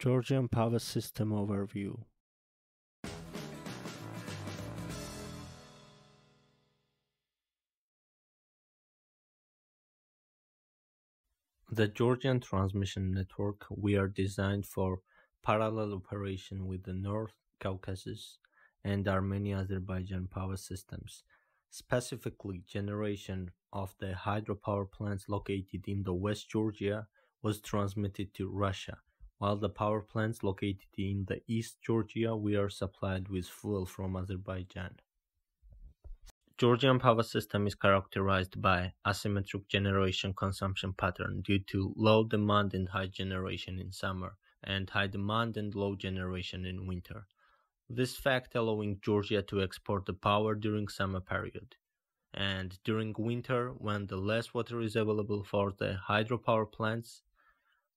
Georgian power system overview. The Georgian transmission network were designed for parallel operation with the North Caucasus and Armenia-Azerbaijan power systems, specifically generation of the hydropower plants located in the West Georgia was transmitted to Russia, while the power plants located in the East Georgia were supplied with fuel from Azerbaijan. Georgian power system is characterized by asymmetric generation consumption pattern due to low demand and high generation in summer, and high demand and low generation in winter. This fact allowing Georgia to export the power during summer period, and during winter when the less water is available for the hydropower plants,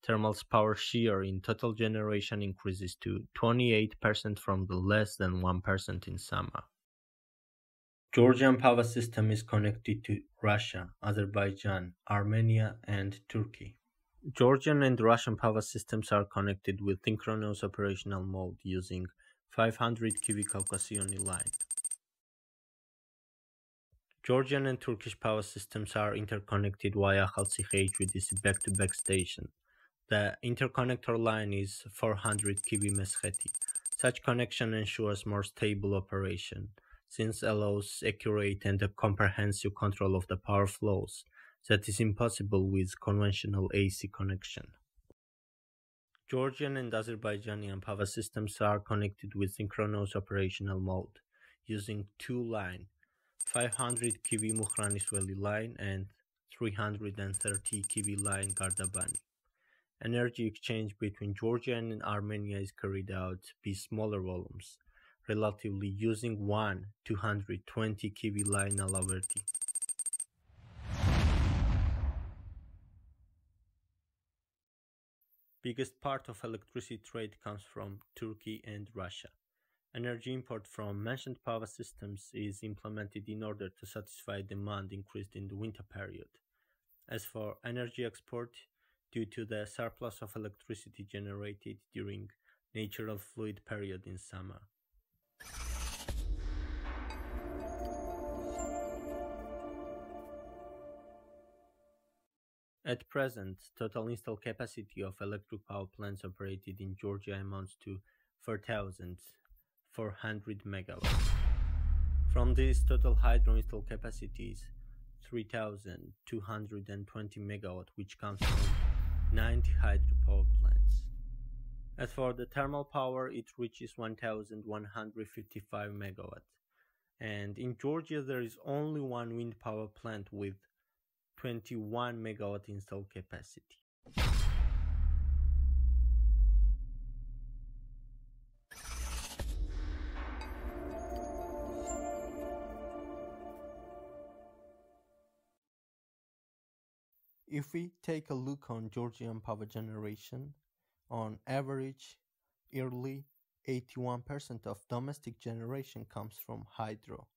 thermal power share in total generation increases to 28% from the less than 1% in summer. Georgian power system is connected to Russia, Azerbaijan, Armenia, and Turkey. Georgian and Russian power systems are connected with synchronous operational mode using 500 kV Caucasian line. Georgian and Turkish power systems are interconnected via Halsi HVDC back-to-back station. The interconnector line is 400 kV Meskheti. Such connection ensures more stable operation, since allows accurate and comprehensive control of the power flows that is impossible with conventional AC connection. Georgian and Azerbaijani power systems are connected with synchronous operational mode, using two lines, 500 kV Mukhranisveli line and 330 kV line Gardabani. Energy exchange between Georgia and Armenia is carried out by smaller volumes, relatively using one 220 kV line Alaverdi. Biggest part of electricity trade comes from Turkey and Russia. Energy import from mentioned power systems is implemented in order to satisfy demand increased in the winter period. As for energy export, due to the surplus of electricity generated during natural fluid period in summer. At present, total installed capacity of electric power plants operated in Georgia amounts to 4,400 megawatts. From this, total hydro installed capacity is 3,220 megawatts, which comes from 90 hydropower plants. As for the thermal power, it reaches 1,155 megawatts. And in Georgia, there is only one wind power plant with 21 megawatt installed capacity. If we take a look on Georgian power generation, on average, yearly 81% of domestic generation comes from hydro.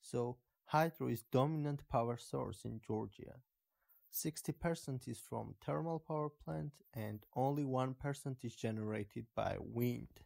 So, hydro is dominant power source in Georgia. 60% is from thermal power plant and only 1% is generated by wind.